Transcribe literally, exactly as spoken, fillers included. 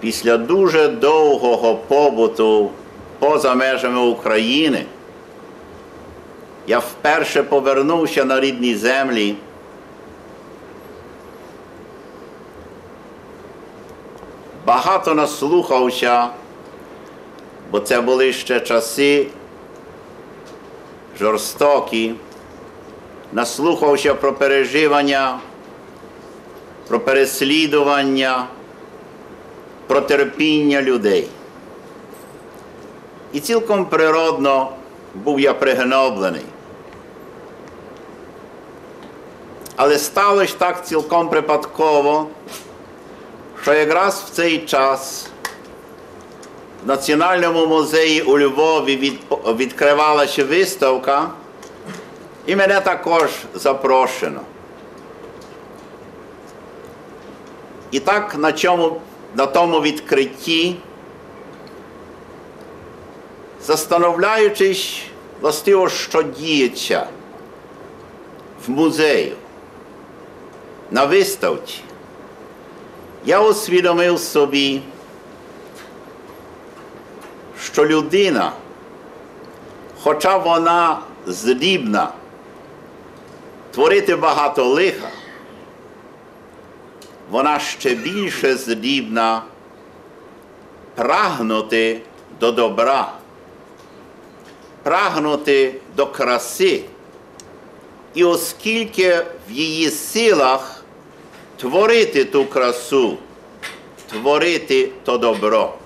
Після дуже довгого побуту поза межами України я вперше повернувся на рідні землі . Багато наслухався, бо це були ще часи жорстокі. Наслухався про переживання, про переслідування, про терпіння людей. І цілком природно був я пригноблений. Але сталося так цілком випадково, що якраз в цей час в Національному музеї у Львові від, відкривалася виставка, і мене також запрошено. І так на, чому, на тому відкритті, застановляючись властиво, що діється в музеї, на виставці, я усвідомив собі, що людина, хоча вона здібна творити багато лиха, вона ще більше здібна прагнути до добра, прагнути до краси. І оскільки в її силах творити ту красу, творити то добро.